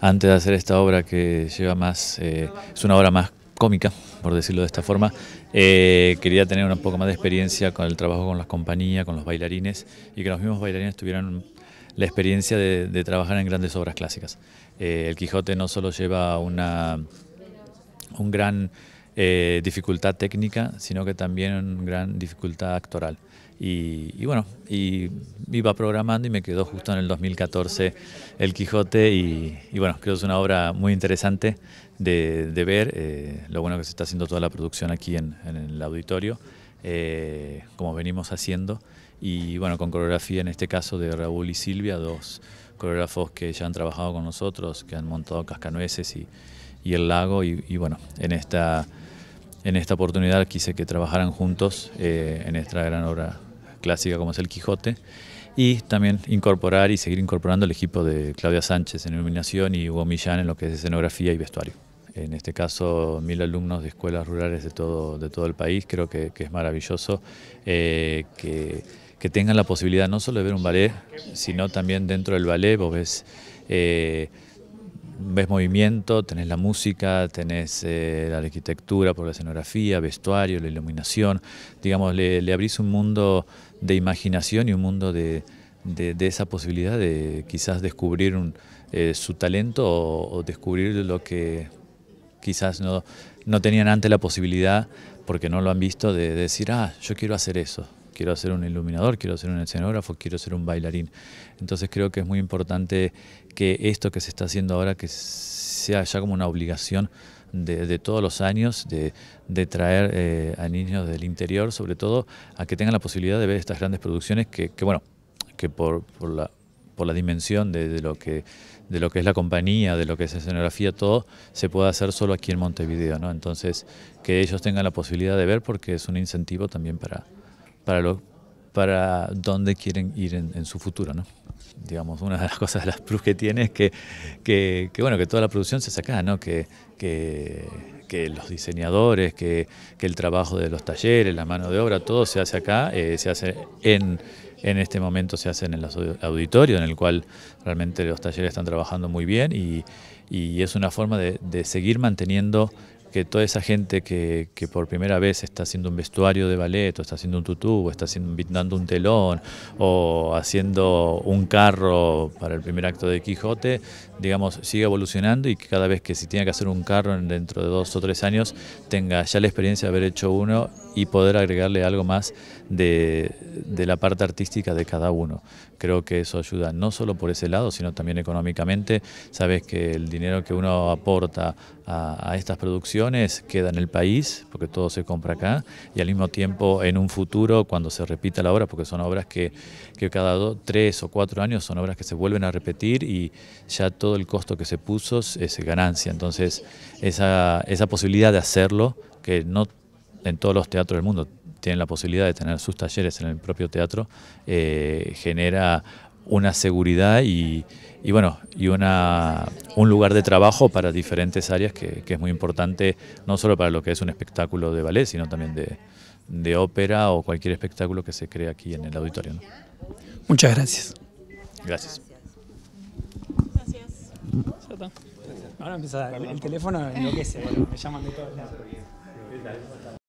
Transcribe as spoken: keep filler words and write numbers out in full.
antes de hacer esta obra que lleva más, eh, es una obra más cómica, por decirlo de esta forma, eh, quería tener un poco más de experiencia con el trabajo con las compañías, con los bailarines, y que los mismos bailarines tuvieran la experiencia de, de trabajar en grandes obras clásicas. Eh, el Quijote no solo lleva una un gran eh, dificultad técnica, sino que también una gran dificultad actoral. Y, y bueno, y iba programando y me quedó justo en el dos mil catorce El Quijote y, y bueno, creo que es una obra muy interesante de, de ver. Eh, lo bueno que se está haciendo toda la producción aquí en, en el auditorio, eh, como venimos haciendo, y bueno, con coreografía en este caso de Raúl y Silvia, dos coreógrafos que ya han trabajado con nosotros, que han montado Cascanueces y, y El Lago, y, y bueno, en esta, en esta oportunidad quise que trabajaran juntos eh, en esta gran obra clásica como es El Quijote, y también incorporar y seguir incorporando el equipo de Claudia Sánchez en iluminación y Hugo Millán en lo que es escenografía y vestuario. En este caso, mil alumnos de escuelas rurales de todo, de todo el país. Creo que, que es maravilloso eh, que, que tengan la posibilidad no solo de ver un ballet, sino también dentro del ballet vos ves... Eh, ves movimiento, tenés la música, tenés eh, la arquitectura por la escenografía, vestuario, la iluminación. Digamos, le, le abrís un mundo de imaginación y un mundo de, de, de esa posibilidad de quizás descubrir un, eh, su talento o, o descubrir lo que quizás no, no tenían antes la posibilidad, porque no lo han visto, de, de decir, ah, yo quiero hacer eso. Quiero ser un iluminador, quiero ser un escenógrafo, quiero ser un bailarín. Entonces creo que es muy importante que esto que se está haciendo ahora, que sea ya como una obligación de, de todos los años, de, de traer eh, a niños del interior, sobre todo, a que tengan la posibilidad de ver estas grandes producciones que, que bueno, que por, por, la, por la dimensión de, de, lo que, de lo que es la compañía, de lo que es escenografía, todo se puede hacer solo aquí en Montevideo, ¿no? Entonces, que ellos tengan la posibilidad de ver, porque es un incentivo también para... Para, lo, para dónde quieren ir en, en su futuro, ¿no? Digamos, una de las cosas de las P R U que tiene es que, que, que, bueno, que toda la producción se saca, ¿no? Que, que, que los diseñadores, que, que el trabajo de los talleres, la mano de obra, todo se hace acá, eh, se hace en, en este momento se hace en el auditorio, en el cual realmente los talleres están trabajando muy bien, y, y es una forma de, de seguir manteniendo que toda esa gente que, que por primera vez está haciendo un vestuario de ballet, o está haciendo un tutú, o está haciendo, pintando un telón, o haciendo un carro para el primer acto de Quijote, digamos, sigue evolucionando, y que cada vez que si tiene que hacer un carro dentro de dos o tres años, tenga ya la experiencia de haber hecho uno y poder agregarle algo más de, de la parte artística de cada uno. Creo que eso ayuda no solo por ese lado, sino también económicamente. Sabes que el dinero que uno aporta a, a estas producciones queda en el país, porque todo se compra acá, y al mismo tiempo en un futuro, cuando se repita la obra, porque son obras que, que cada dos, tres o cuatro años son obras que se vuelven a repetir, y ya todo el costo que se puso es ganancia. Entonces esa, esa posibilidad de hacerlo, que no en todos los teatros del mundo tienen la posibilidad de tener sus talleres en el propio teatro, eh, genera una seguridad y, y bueno, y una, un lugar de trabajo para diferentes áreas que, que es muy importante, no solo para lo que es un espectáculo de ballet, sino también de, de ópera o cualquier espectáculo que se cree aquí en el auditorio, ¿no? Muchas gracias. Gracias. Gracias. Ahora empieza el teléfono, enloquece, bueno, me llaman de todos lados.